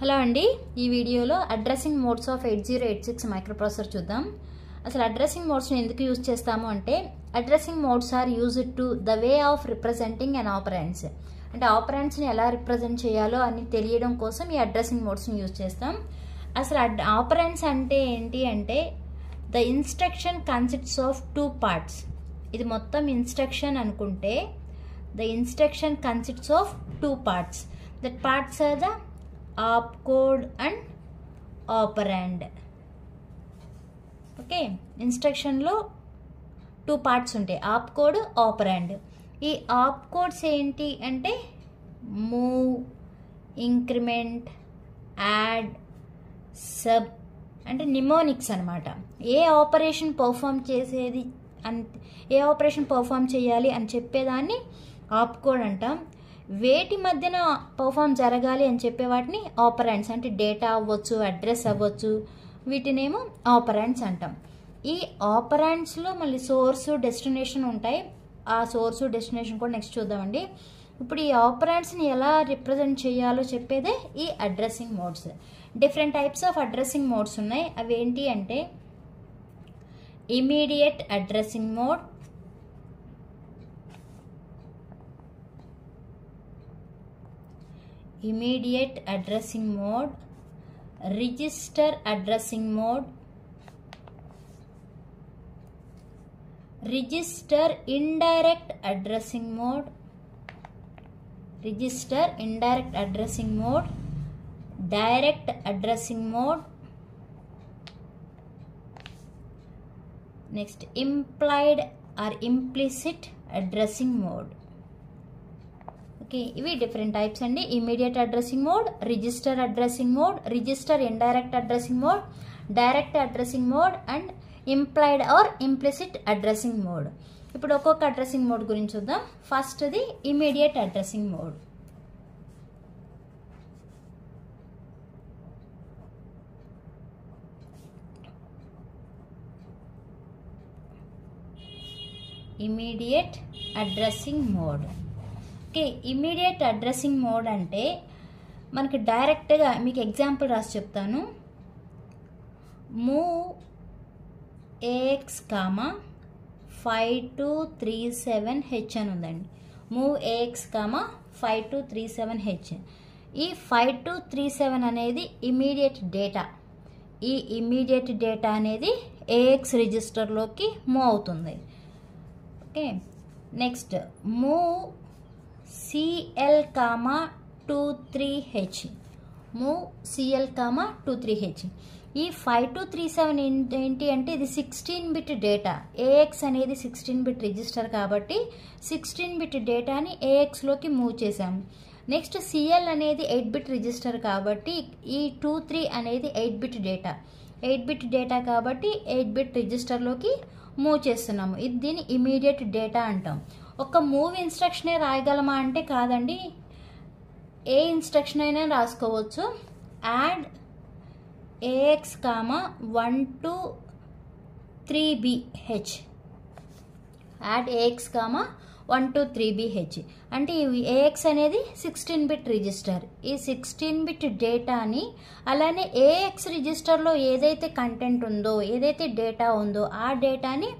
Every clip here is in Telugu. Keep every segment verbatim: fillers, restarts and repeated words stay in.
హలో అండి ఈ వీడియోలో addressing modes of eight zero eight six microprocessor చూద్దాం. అసలు అడ్రసింగ్ మోడ్స్ ని ఎందుకు యూస్ చేస్తాము అంటే addressing modes are used to the way of representing and operands, అంటే ఆపరెండ్స్ ని ఎలా రిప్రజెంట్ చేయాలో అని తెలియడం కోసం ఈ అడ్రసింగ్ మోడ్స్ ని యూజ్ చేస్తాం. అసలు ఆపరెండ్స్ అంటే ఏంటి అంటే the instruction consists of two parts. ఇది మొత్తం ఇన్స్ట్రక్షన్ అనుకుంటే the instruction consists of two parts. That parts are the op code and operand. Okay, instruction lo two parts unte op code, operand. Ee op codes enti ante move, increment, add, sub ante mnemonics anamata. Ee operation perform chesedi ante ee operation perform cheyali ani cheppedanni op code antam. వేటి మధ్యన పర్ఫామ్ జరగాలి అని చెప్పే వాటిని ఆపరెంట్స్, అంటే డేటా అవ్వచ్చు, అడ్రస్ అవ్వచ్చు, వీటినేమో ఆపరెంట్స్ అంటాం. ఈ ఆపరెంట్స్లో మళ్ళీ సోర్సు డెస్టినేషన్ ఉంటాయి. ఆ సోర్సు డెస్టినేషన్ కూడా నెక్స్ట్ చూద్దామండి. ఇప్పుడు ఈ ఆపరెంట్స్ని ఎలా రిప్రజెంట్ చేయాలో చెప్పేదే ఈ addressing modes. Different types of addressing modes ఉన్నాయి. అవి ఏంటి అంటే immediate addressing mode, immediate addressing mode, register addressing mode, register indirect addressing mode, register indirect addressing mode, direct addressing mode, next implied or implicit addressing mode. Okay, ఇవి డిఫరెంట్ టైప్స్ అండి. Immediate addressing mode, register addressing mode, register indirect addressing mode, direct addressing mode and implied or implicit addressing mode. ఇప్పుడు ఒక్కొక్క అడ్రసింగ్ మోడ్ గురించి చూద్దాం. First the immediate addressing mode. Immediate addressing mode. Okay, immediate addressing mode అంటే మనకి డైరెక్ట్గా మీకు ఎగ్జాంపుల్ రాసి చెప్తాను. Move AX comma five two three seven H అని ఉందండి. Move AX comma five two three seven H. ఈ ఫైవ్ టూ త్రీ సెవెన్ అనేది ఇమీడియట్ డేటా. ఈ ఇమీడియట్ డేటా అనేది ఏఎక్స్ రిజిస్టర్లోకి మూవ్ అవుతుంది. Okay, next move CL comma two three H. Move CL comma two three H. ఈ ఫైవ్ టూ త్రీ సెవెన్ ఏంటి అంటే ఇది సిక్స్టీన్ బిట్ డేటా. ఏఎక్స్ అనేది సిక్స్టీన్ బిట్ రిజిస్టర్ కాబట్టి సిక్స్టీన్ బిట్ డేటాని ఏఎక్స్లోకి మూవ్ చేశాము. నెక్స్ట్ సిఎల్ అనేది ఎయిట్ బిట్ రిజిస్టర్ కాబట్టి ఈ టూ త్రీ అనేది eight bit data. Eight bit data కాబట్టి ఎయిట్ బిట్ రిజిస్టర్లోకి మూవ్ చేస్తున్నాము. ఇది దీని ఇమీడియట్ డేటా అంటాం. ఒక్క మూవ్ ఇన్స్ట్రక్షనే రాయగలమా అంటే కాదండి, ఏ ఇన్స్ట్రక్షన్ అయినా రాసుకోవచ్చు. Add AX comma one two three B H. Add AX comma one two three B H అంటే ఇవి ఏఎక్స్ అనేది సిక్స్టీన్ బిట్ రిజిస్టర్. ఈ సిక్స్టీన్ బిట్ డేటాని అలానే ఏఎక్స్ రిజిస్టర్లో ఏదైతే కంటెంట్ ఉందో, ఏదైతే డేటా ఉందో ఆ డేటాని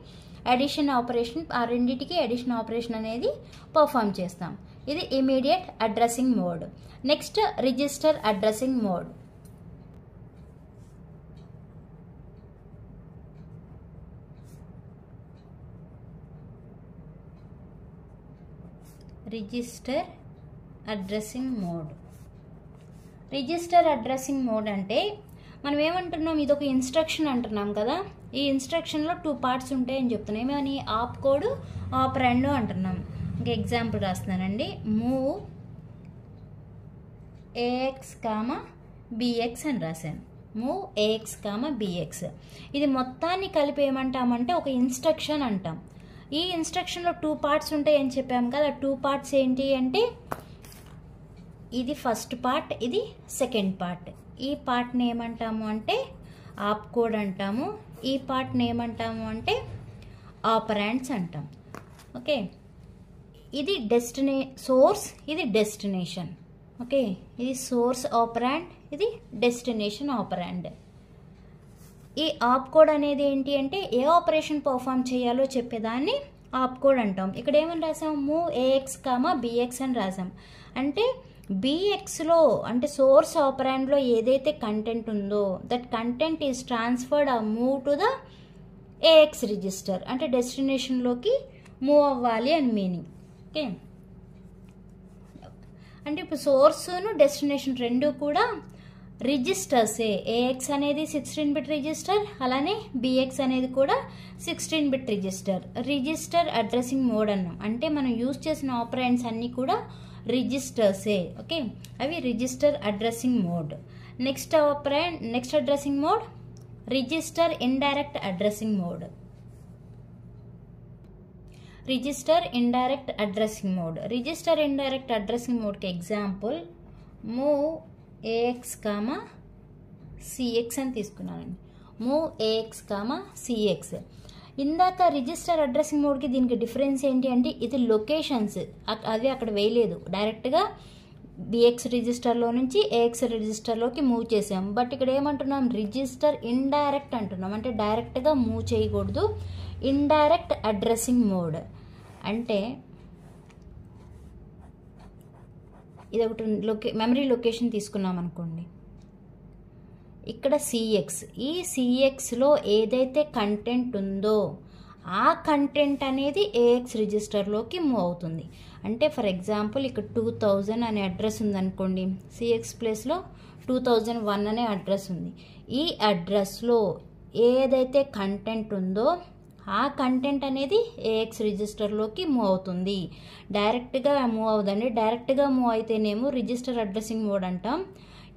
అడిషన్ ఆపరేషన్, ఆ రెండింటికి అడిషన్ ఆపరేషన్ అనేది పర్ఫామ్ చేస్తాం. ఇది immediate addressing mode. Next register addressing mode. Register addressing mode. Register addressing mode అంటే మనం ఏమంటున్నాం, ఇది ఒక ఇన్స్ట్రక్షన్ అంటున్నాం కదా. ఈ ఇన్స్ట్రక్షన్లో టూ పార్ట్స్ ఉంటాయని చెప్తున్నాం. ఏమని? ఆప్ కోడ్, ఆపరెండ్ అంటున్నాం. ఇంకా ఎగ్జాంపుల్ రాస్తున్నానండి. మూవ్ ఏఎక్స్ కామా బిఎక్స్ అని రాశాను. Move AX comma BX. ఇది మొత్తాన్ని కలిపి ఏమంటామంటే ఒక ఇన్స్ట్రక్షన్ అంటాం. ఈ ఇన్స్ట్రక్షన్లో టూ పార్ట్స్ ఉంటాయని చెప్పాము కదా. టూ పార్ట్స్ ఏంటి అంటే ఇది ఫస్ట్ పార్ట్, ఇది సెకండ్ పార్ట్. ఈ పార్ట్ని ఏమంటాము అంటే ఆప్ కోడ్ అంటాము. ఈ పార్ట్ని ఏమంటాము అంటే ఆపరెంట్స్ అంటాం. ఓకే, ఇది డెస్టినే సోర్స్, ఇది డెస్టినేషన్. ఓకే ఇది సోర్స్ ఆపరాండ్, ఇది డెస్టినేషన్ ఆపరాండ్. ఈ ఆప్ కోడ్ అనేది ఏంటి అంటే ఏ ఆపరేషన్ పర్ఫామ్ చేయాలో చెప్పేదాన్ని ఆప్ కోడ్ అంటాం. ఇక్కడ ఏమని రాసాం, మూవ్ ఏఎక్స్ కామా బిఎక్స్ అని రాసాం. అంటే బిఎక్స్లో అంటే సోర్స్ ఆపరాండ్లో ఏదైతే కంటెంట్ ఉందో దట్ కంటెంట్ ఈజ్ ట్రాన్స్ఫర్డ్ ఆ move to the AX register, అంటే డెస్టినేషన్లోకి మూవ్ అవ్వాలి అని మీనింగ్. ఓకే అంటే ఇప్పుడు సోర్సును డెస్టినేషన్ రెండు కూడా రిజిస్టర్సే. ఏఎక్స్ అనేది సిక్స్టీన్ బిట్ రిజిస్టర్, అలానే బిఎక్స్ అనేది కూడా sixteen bit register. Register addressing mode అన్నాం, అంటే మనం యూజ్ చేసిన ఆపరాండ్స్ అన్నీ కూడా రిజిస్టర్సే. ఓకే అవి register addressing mode. Next operand next addressing mode register indirect addressing mode. Register indirect addressing mode register indirect addressing మోడ్కి example move AX comma CX అని తీసుకున్నానండి. Move AX comma CX. ఇందాక రిజిస్టర్ అడ్రసింగ్ మోడ్కి దీనికి డిఫరెన్స్ ఏంటి అంటే ఇది లొకేషన్స్ అవి అక్కడ వేయలేదు, డైరెక్ట్గా బిఎక్స్ రిజిస్టర్లో నుంచి ఏఎక్స్ రిజిస్టర్లోకి మూవ్ చేసాం. బట్ ఇక్కడ ఏమంటున్నాం, రిజిస్టర్ ఇండైరెక్ట్ అంటున్నాం, అంటే డైరెక్ట్గా మూవ్ చేయకూడదు. ఇండైరెక్ట్ అడ్రసింగ్ మోడ్ అంటే ఇది ఒకటి లొకే మెమరీ లొకేషన్ తీసుకున్నాం అనుకోండి, ఇక్కడ సిఎక్స్. ఈ సిఎక్స్లో ఏదైతే కంటెంట్ ఉందో ఆ కంటెంట్ అనేది ఏఎక్స్ రిజిస్టర్లోకి మూవ్ అవుతుంది. అంటే ఫర్ ఎగ్జాంపుల్ ఇక్కడ టూ థౌజండ్ అనే అడ్రస్ ఉందనుకోండి, సిఎక్స్ ప్లేస్లో టూ థౌజండ్ వన్ అనే అడ్రస్ ఉంది. ఈ అడ్రస్లో ఏదైతే కంటెంట్ ఉందో ఆ కంటెంట్ అనేది ఏఎక్స్ రిజిస్టర్లోకి మూవ్ అవుతుంది, డైరెక్ట్గా మూవ్ అవుతుంది. డైరెక్ట్గా మూవ్ అయితేనేమో రిజిస్టర్ అడ్రసింగ్ మోడ్ అంటాం.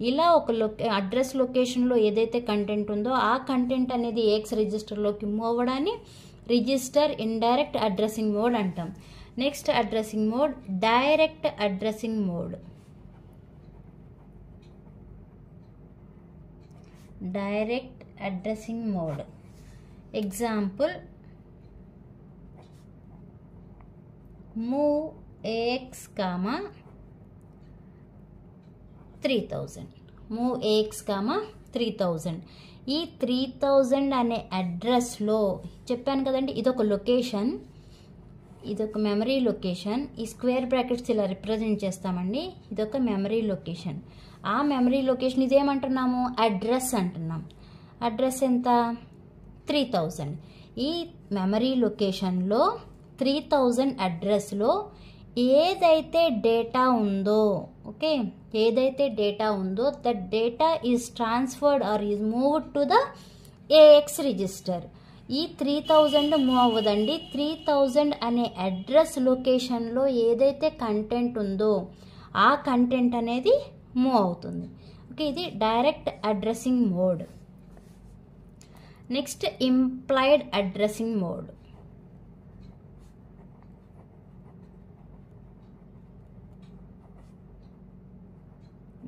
ఇలా ఒక లొకే అడ్రస్ లొకేషన్లో ఏదైతే కంటెంట్ ఉందో ఆ కంటెంట్ అనేది ఏఎక్స్ రిజిస్టర్లోకి మూవ్ అవ్వడాన్ని రిజిస్టర్ ఇండైరెక్ట్ అడ్రసింగ్ మోడ్ అంటాం. Next addressing mode direct addressing mode direct addressing mode example move AX comma three thousand move AX comma three thousand ఈ త్రీ థౌజండ్ అనే అడ్రస్లో చెప్పాను కదండి, ఇదొక లొకేషన్, ఇదొక మెమరీ లొకేషన్. ఈ స్క్వేర్ బ్రాకెట్స్ ఇలా రిప్రజెంట్ చేస్తామండి. ఇదొక మెమరీ లొకేషన్. ఆ మెమరీ లొకేషన్ ఇదేమంటున్నాము, అడ్రస్ అంటున్నాం. అడ్రస్ ఎంత, త్రీ థౌజండ్. ఈ మెమరీ లొకేషన్లో త్రీ థౌజండ్ అడ్రస్లో ఏదైతే డేటా ఉందో, ఓకే ఏదైతే డేటా ఉందో that data is transferred or is moved to the AX register. ఈ త్రీ థౌజండ్ మూవ్ అవ్వదండి. త్రీ థౌజండ్ అనే అడ్రస్ లొకేషన్లో ఏదైతే కంటెంట్ ఉందో ఆ కంటెంట్ అనేది మూవ్ అవుతుంది. ఓకే ఇది direct addressing mode. Next implied addressing mode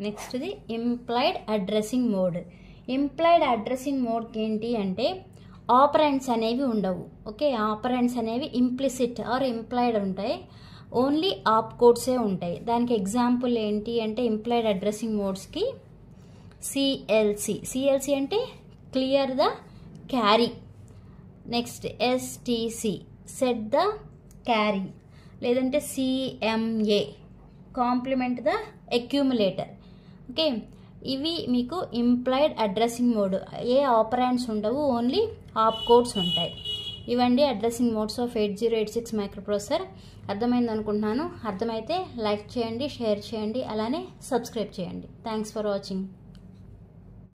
next the implied addressing mode implied addressing మోడ్కి ఏంటి అంటే ఆపరాండ్స్ అనేవి ఉండవు. ఓకే ఆపరాండ్స్ అనేవి ఇంప్లిసిట్ ఆర్ ఇంప్లైడ్ ఉంటాయి, ఓన్లీ ఆప్ కోడ్సే ఉంటాయి. దానికి ఎగ్జాంపుల్ ఏంటి అంటే ఇంప్లైడ్ అడ్రసింగ్ మోడ్స్కి సిఎల్సి సిఎల్సి అంటే clear the carry. Next STC set the carry, లేదంటే CMA complement the accumulator. Okay ఇవి మీకు ఇంప్లైడ్ అడ్రసింగ్ మోడ్. ఏ ఆపరాండ్స్ ఉండవు, ఓన్లీ ఆప్ కోడ్స్ ఉంటాయి. ఇవండి addressing modes of eight zero eight six microprocessor. అర్థమైంది అనుకుంటున్నాను. అర్థమైతే లైక్ చేయండి, షేర్ చేయండి, అలానే సబ్స్క్రైబ్ చేయండి. Thanks for watching.